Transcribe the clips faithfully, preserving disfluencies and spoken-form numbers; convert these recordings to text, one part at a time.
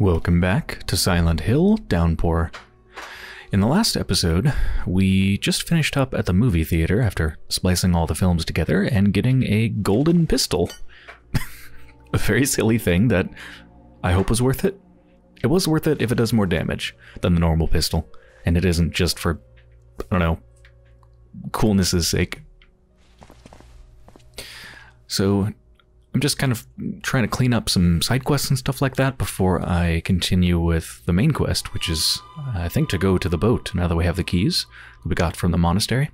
Welcome back to Silent Hill: Downpour. In the last episode, we just finished up at the movie theater after splicing all the films together and getting a golden pistol. A very silly thing that I hope was worth it. It was worth it if it does more damage than the normal pistol, and it isn't just for, I don't know, coolness's sake. So I'm just kind of trying to clean up some side quests and stuff like that before I continue with the main quest, which is, I think, to go to the boat now that we have the keys that we got from the monastery.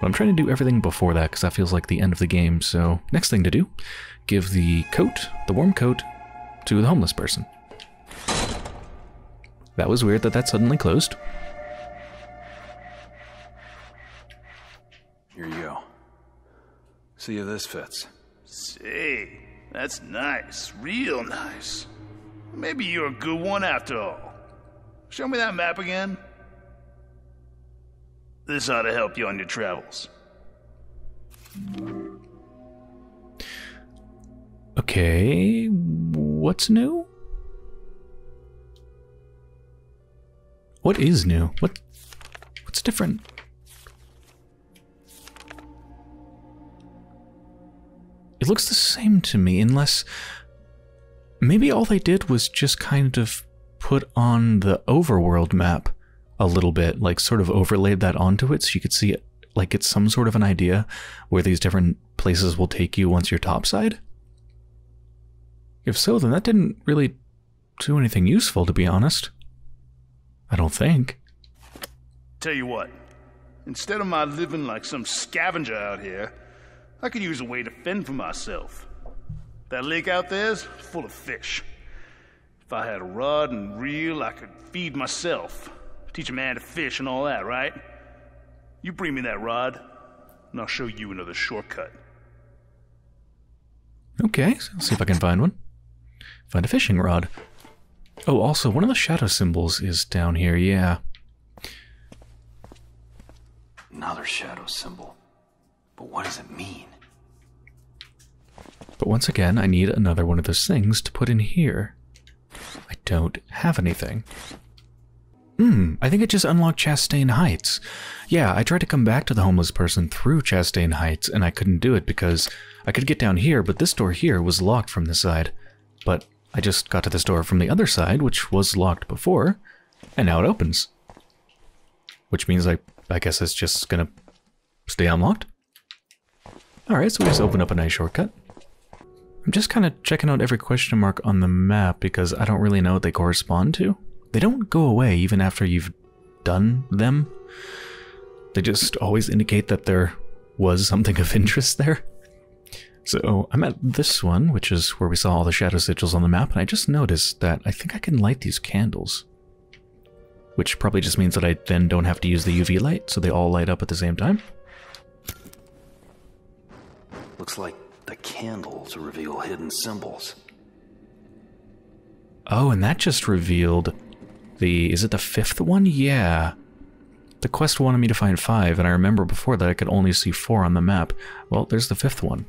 But I'm trying to do everything before that because that feels like the end of the game, so next thing to do, give the coat, the warm coat, to the homeless person. That was weird that that suddenly closed. Here you go. See if this fits. Say, that's nice. Real nice. Maybe you're a good one after all. Show me that map again. This ought to help you on your travels. Okay, what's new? What is new? What? What's different? It looks the same to me, unless maybe all they did was just kind of put on the overworld map a little bit, like sort of overlaid that onto it so you could see it, like it's some sort of an idea where these different places will take you once you're topside. If so, then that didn't really do anything useful, to be honest. I don't think. Tell you what, instead of my living like some scavenger out here, I could use a way to fend for myself. That lake out there's full of fish. If I had a rod and reel, I could feed myself. Teach a man to fish and all that, right? You bring me that rod, and I'll show you another shortcut. Okay, so let's see if I can find one. Find a fishing rod. Oh, also, one of the shadow symbols is down here, yeah. Another shadow symbol. But what does it mean? But once again, I need another one of those things to put in here. I don't have anything. Hmm, I think it just unlocked Chastain Heights. Yeah, I tried to come back to the homeless person through Chastain Heights, and I couldn't do it because I could get down here, but this door here was locked from this side. But I just got to this door from the other side, which was locked before, and now it opens. Which means I, I guess it's just gonna stay unlocked. Alright, so we just open up a nice shortcut. I'm just kind of checking out every question mark on the map because I don't really know what they correspond to. They don't go away even after you've done them. They just always indicate that there was something of interest there. So I'm at this one, which is where we saw all the shadow sigils on the map, and I just noticed that I think I can light these candles. Which probably just means that I then don't have to use the U V light, so they all light up at the same time. Looks like the candles reveal hidden symbols. Oh, and that just revealed the... Is it the fifth one? Yeah. The quest wanted me to find five, and I remember before that I could only see four on the map. Well, there's the fifth one.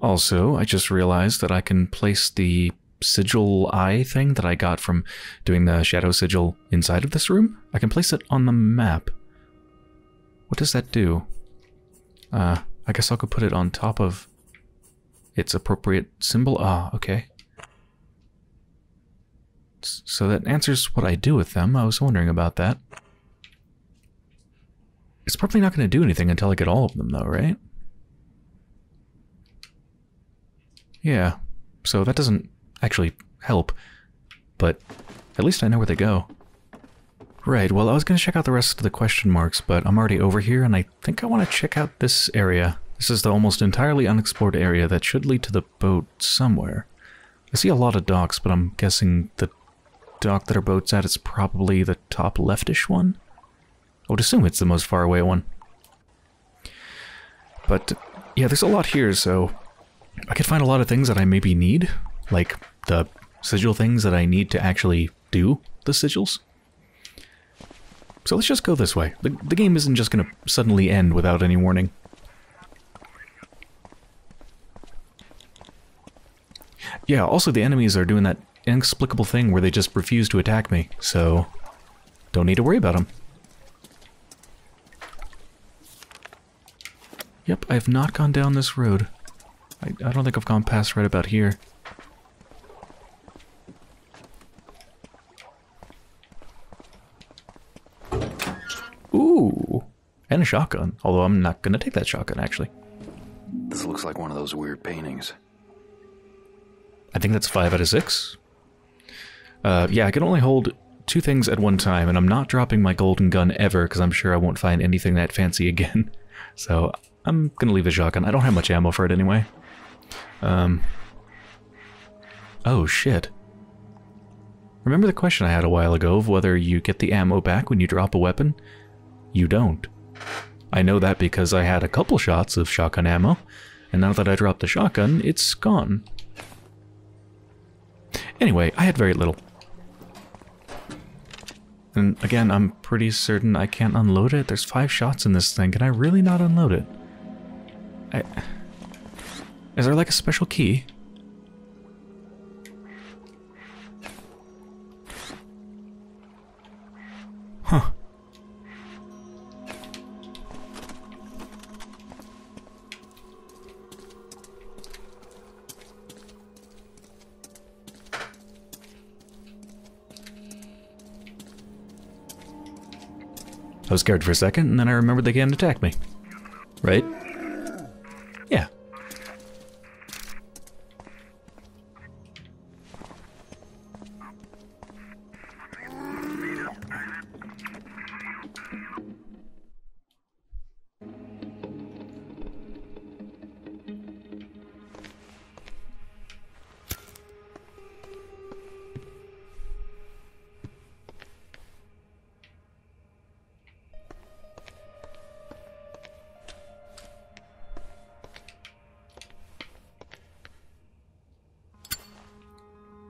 Also, I just realized that I can place the sigil eye thing that I got from doing the shadow sigil inside of this room. I can place it on the map. What does that do? Uh, I guess I could put it on top of its appropriate symbol. Ah, okay. So that answers what I do with them. I was wondering about that. It's probably not going to do anything until I get all of them though, right? Yeah, so that doesn't actually help, but at least I know where they go. Right, well I was going to check out the rest of the question marks, but I'm already over here and I think I want to check out this area. This is the almost entirely unexplored area that should lead to the boat somewhere. I see a lot of docks, but I'm guessing the dock that our boat's at is probably the top leftish one. I would assume it's the most far away one. But yeah, there's a lot here, so I could find a lot of things that I maybe need, like the sigil things that I need to actually do the sigils. So let's just go this way. The, the game isn't just gonna suddenly end without any warning. Yeah, also the enemies are doing that inexplicable thing where they just refuse to attack me, so don't need to worry about them. Yep, I have not gone down this road. I, I don't think I've gone past right about here. Ooh, and a shotgun, although I'm not gonna take that shotgun, actually. This looks like one of those weird paintings. I think that's five out of six. Uh, yeah, I can only hold two things at one time, and I'm not dropping my golden gun ever, because I'm sure I won't find anything that fancy again. So I'm gonna leave a shotgun. I don't have much ammo for it anyway. Um. Oh, shit. Remember the question I had a while ago of whether you get the ammo back when you drop a weapon? You don't. I know that because I had a couple shots of shotgun ammo, and now that I dropped the shotgun, it's gone. Anyway, I had very little. And again, I'm pretty certain I can't unload it. There's five shots in this thing. Can I really not unload it? I... Is there like a special key? Huh. I was scared for a second, and then I remembered they can't attack me. Right? Yeah.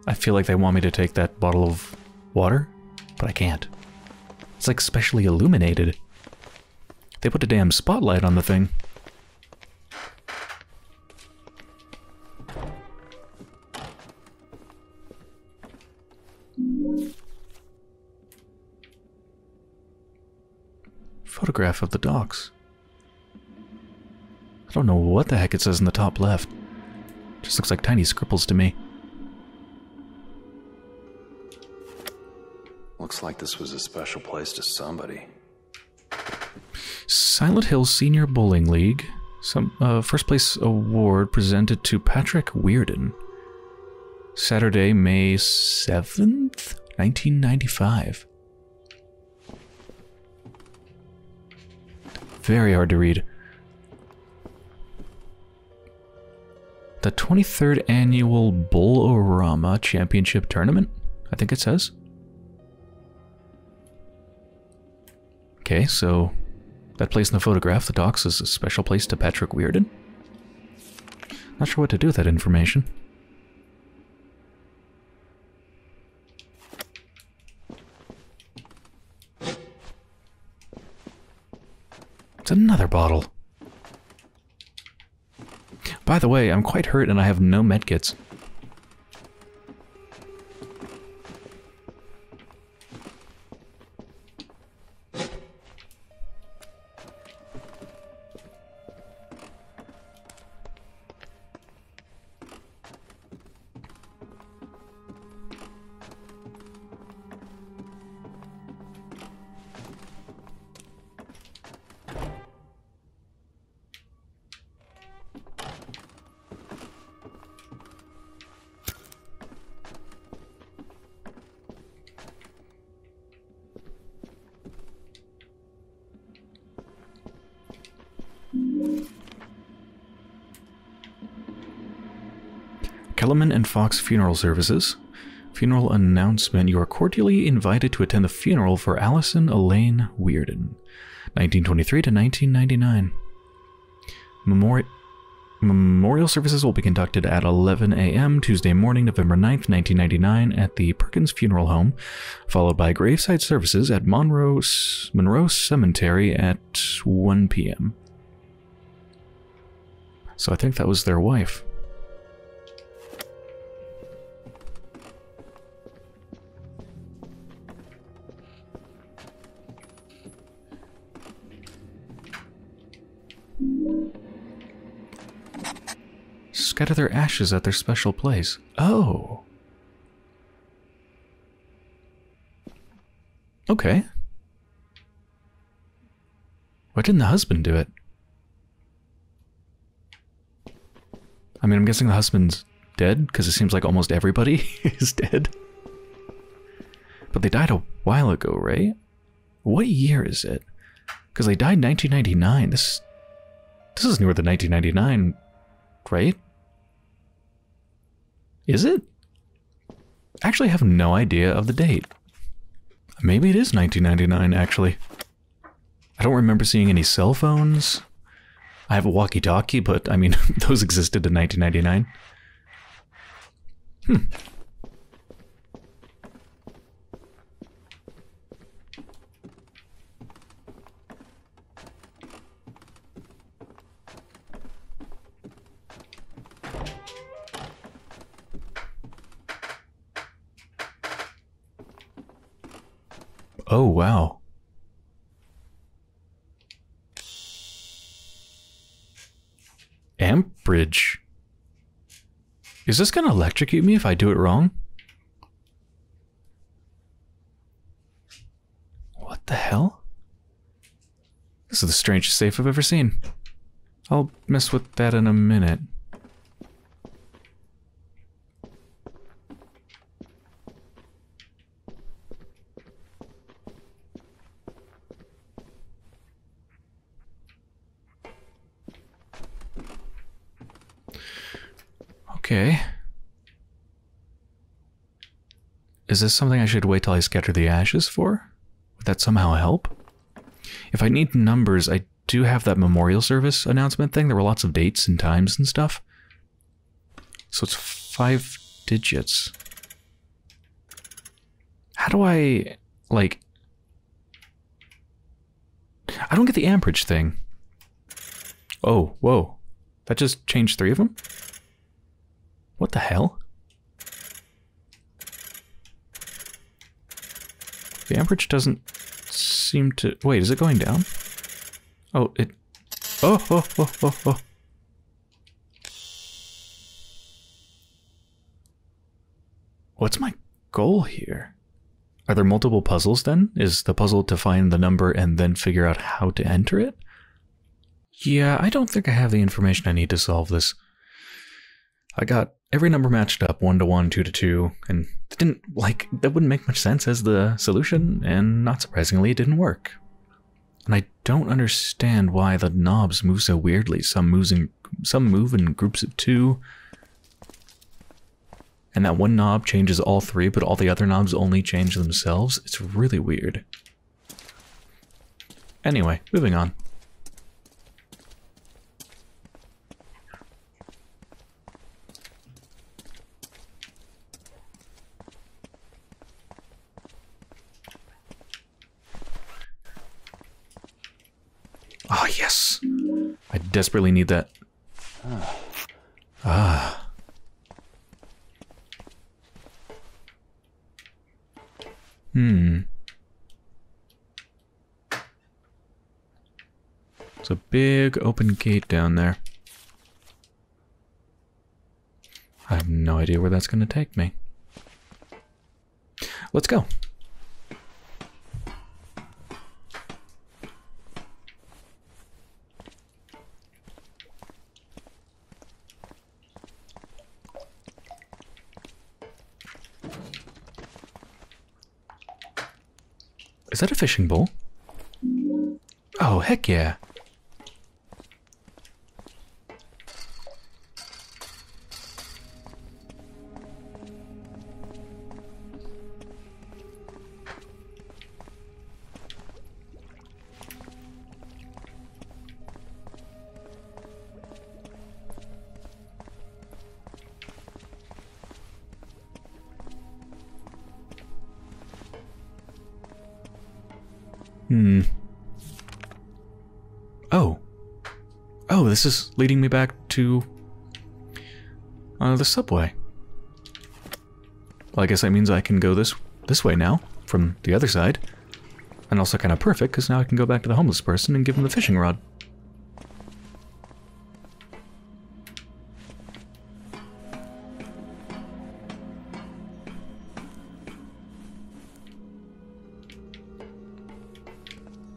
I feel like they want me to take that bottle of water, but I can't. It's like specially illuminated. They put a damn spotlight on the thing. Photograph of the docks. I don't know what the heck it says in the top left. It just looks like tiny scribbles to me. Looks like this was a special place to somebody. Silent Hill Senior Bowling League. Some uh, first place award presented to Patrick Weirden. Saturday, May seventh, nineteen ninety-five. Very hard to read. The twenty-third annual Bull-O-Rama Championship Tournament, I think it says. Okay, so that place in the photograph, the docks, is a special place to Patrick Weirden. Not sure what to do with that information. It's another bottle. By the way, I'm quite hurt and I have no medkits. Kellerman and Fox Funeral Services. Funeral announcement. You are cordially invited to attend the funeral for Allison Elaine Weirden, nineteen twenty-three to nineteen ninety-nine. Memorial Memorial services will be conducted at eleven a m Tuesday morning, November ninth, nineteen ninety-nine, at the Perkins Funeral Home, followed by graveside services at Monroe, Monroe Cemetery at one p m So I think that was their wife. Scatter their ashes at their special place. Oh. Okay. Why didn't the husband do it? I mean, I'm guessing the husband's dead, because it seems like almost everybody is dead. But they died a while ago, right? What year is it? Because they died in nineteen ninety-nine. This, this is newer than nineteen ninety-nine, right? Is it? I actually have no idea of the date. Maybe it is nineteen ninety-nine, actually. I don't remember seeing any cell phones. I have a walkie-talkie, but, I mean, those existed in nineteen ninety-nine. Hmm. Oh, wow. Amperage. Is this gonna electrocute me if I do it wrong? What the hell? This is the strangest safe I've ever seen. I'll mess with that in a minute. Okay. Is this something I should wait till I scatter the ashes for? Would that somehow help? If I need numbers, I do have that memorial service announcement thing. There were lots of dates and times and stuff. So it's five digits. How do I, like... I don't get the amperage thing. Oh, whoa. That just changed three of them? What the hell? The amperage doesn't seem to... Wait, is it going down? Oh, it... Oh, oh, oh, oh, oh. What's my goal here? Are there multiple puzzles then? Is the puzzle to find the number and then figure out how to enter it? Yeah, I don't think I have the information I need to solve this. I got every number matched up, one to one, two to two, and it didn't, like, that wouldn't make much sense as the solution, and not surprisingly, it didn't work. And I don't understand why the knobs move so weirdly. Some moves in, some move in groups of two, and that one knob changes all three, but all the other knobs only change themselves. It's really weird. Anyway, moving on. Oh, yes. I desperately need that. Ah. Hmm. There's a big open gate down there. I have no idea where that's going to take me. Let's go. Is that a fishing bowl? Oh, heck yeah. Hmm. Oh. Oh, this is leading me back to uh, the subway. Well, I guess that means I can go this this way now, from the other side. And also kind of perfect, because now I can go back to the homeless person and give him the fishing rod.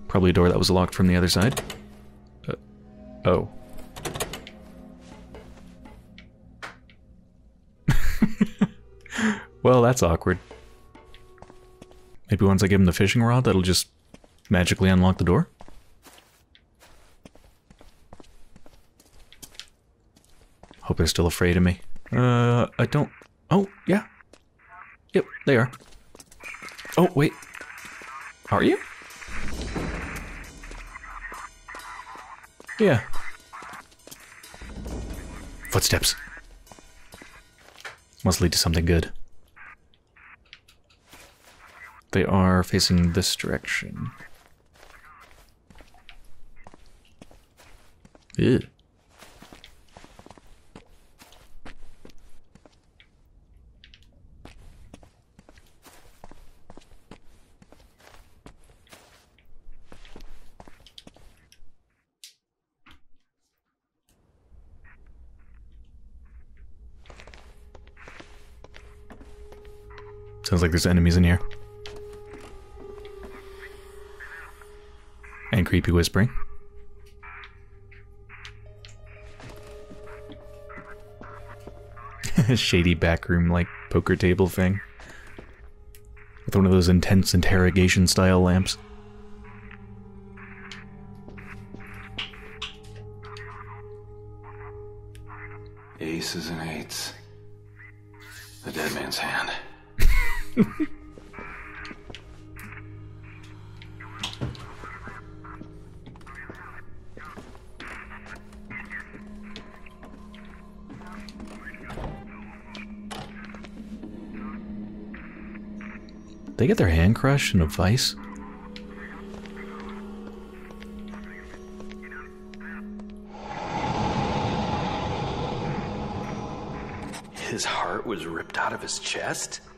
Probably a door that was locked from the other side. Uh, oh. Well, that's awkward. Maybe once I give him the fishing rod, that'll just magically unlock the door? Hope they're still afraid of me. Uh, I don't... Oh, yeah. Yep, they are. Oh, wait. Are you? Yeah. Footsteps. Must lead to something good. They are facing this direction. Ew. Sounds like there's enemies in here. And creepy whispering. Shady backroom, like, poker table thing. With one of those intense interrogation-style lamps. Aces and eights. The dead man's hand. They get their hand crushed in a vice? His heart was ripped out of his chest? I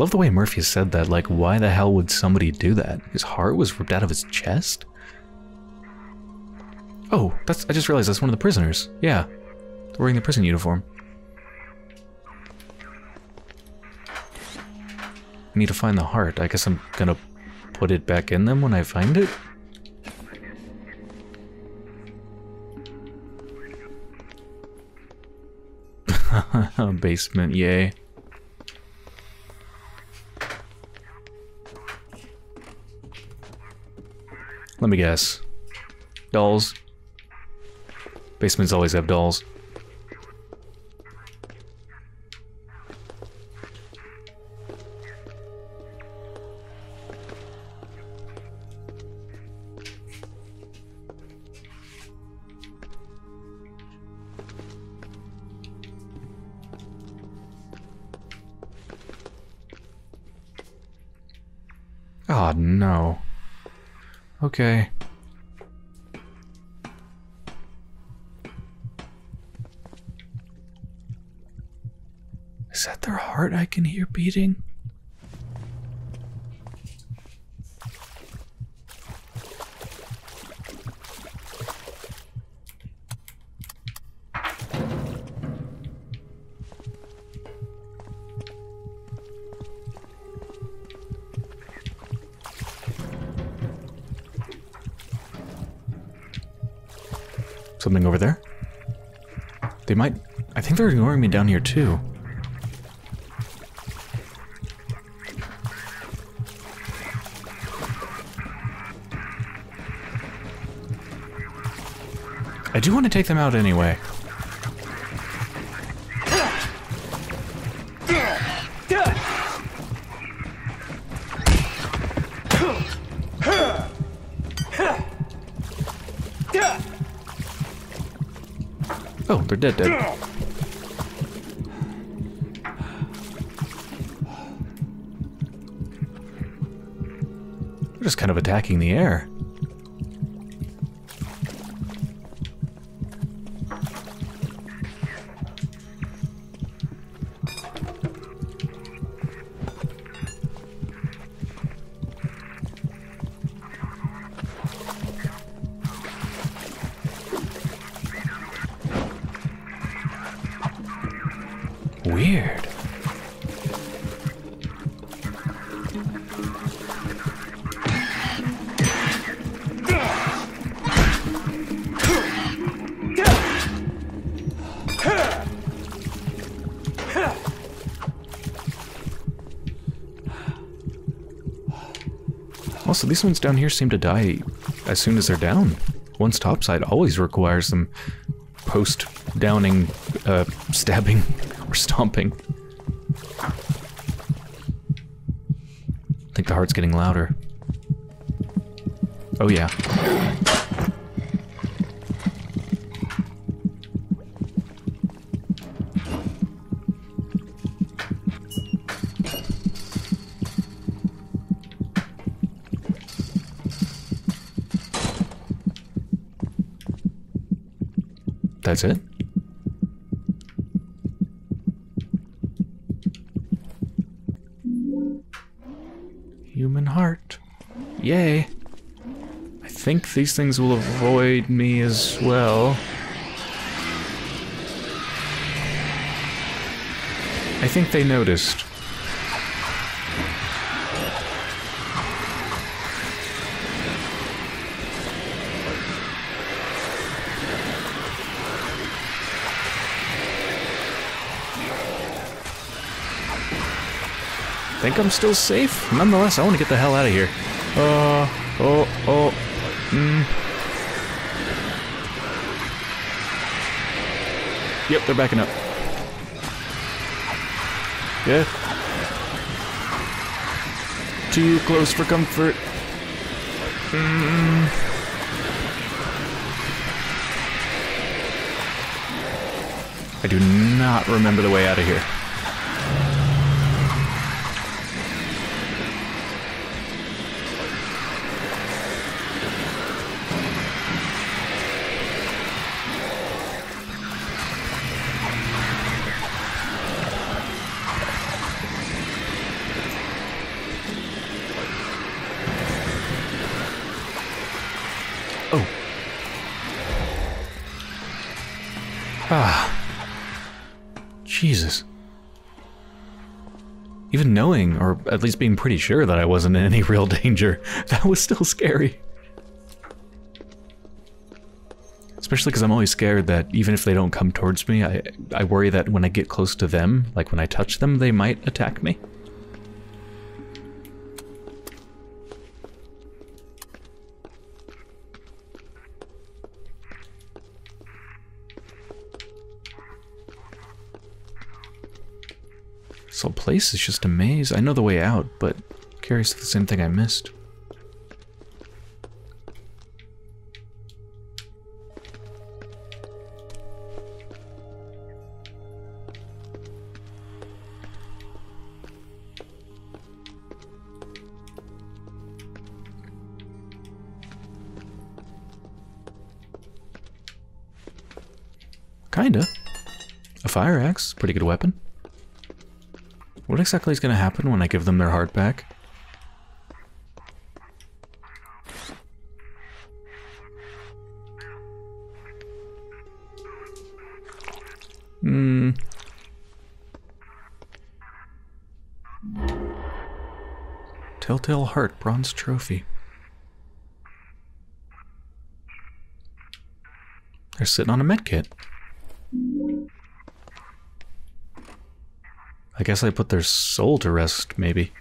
love the way Murphy said that, like, why the hell would somebody do that? His heart was ripped out of his chest? Oh, that's, I just realized that's one of the prisoners. Yeah, they're wearing the prison uniform. I need to find the heart. I guess I'm gonna put it back in them when I find it? Basement, yay. Let me guess. Dolls. Basements always have dolls. Ah, no. Okay. Is that their heart I can hear beating? Something over there? They might... I think they're ignoring me down here too. I do want to take them out anyway. They're dead, dead. just kind of attacking the air. Also, these ones down here seem to die as soon as they're down. One's topside always requires them post-downing, uh, stabbing, or stomping. I think the heart's getting louder. Oh yeah. That's it. Human heart. Yay. I think these things will avoid me as well. I think they noticed. I think I'm still safe. Nonetheless, I want to get the hell out of here. Uh, oh, oh, mm. Yep, they're backing up. Yeah. Too close for comfort. Mm. I do not remember the way out of here. Jesus. Even knowing, or at least being pretty sure that I wasn't in any real danger, that was still scary. Especially because I'm always scared that even if they don't come towards me, I, I worry that when I get close to them, like when I touch them, they might attack me. This whole place is just a maze. I know the way out, but I'm curious if the same thing I missed. Kinda. A fire axe, pretty good weapon. What exactly is going to happen when I give them their heart back? Hmm. Telltale Heart Bronze Trophy. They're sitting on a medkit. I guess I put their soul to rest, maybe.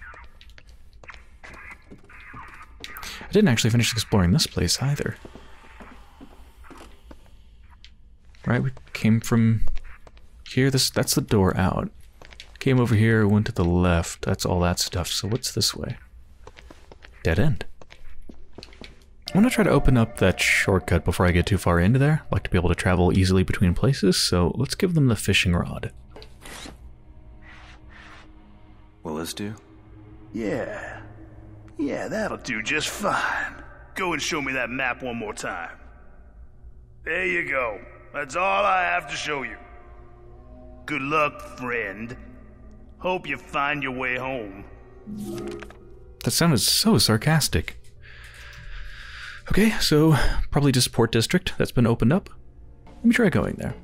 I didn't actually finish exploring this place either. Right, we came from here. This that's the door out. Came over here, went to the left. That's all that stuff. So what's this way? Dead end. I want to try to open up that shortcut before I get too far into there. I like to be able to travel easily between places, so let's give them the fishing rod. Will this do? Yeah. Yeah, that'll do just fine. Go and show me that map one more time. There you go. That's all I have to show you. Good luck, friend. Hope you find your way home. That sounded so sarcastic. Okay, so probably just Port District. That's been opened up. Let me try going there.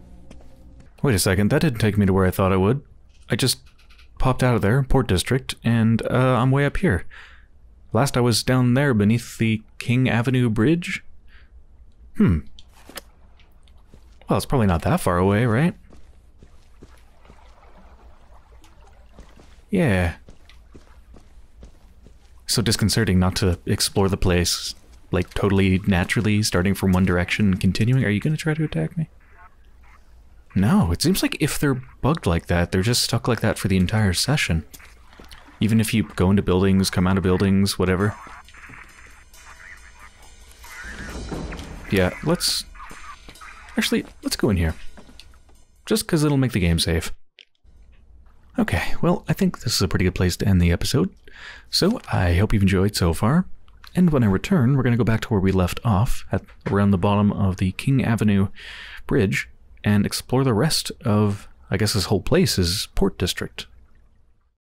Wait a second, that didn't take me to where I thought it would. I just popped out of there, Port District, and uh, I'm way up here. Last I was down there beneath the King Avenue Bridge. Hmm. Well, it's probably not that far away, right? Yeah. So disconcerting not to explore the place, like totally naturally, starting from one direction and continuing. Are you going to try to attack me? No, it seems like if they're bugged like that, they're just stuck like that for the entire session. Even if you go into buildings, come out of buildings, whatever. Yeah, let's... Actually, let's go in here. Just because it'll make the game safe. Okay, well, I think this is a pretty good place to end the episode. So, I hope you've enjoyed so far. And when I return, we're going to go back to where we left off, at around the bottom of the King Avenue Bridge, and explore the rest of, I guess this whole place is Port District.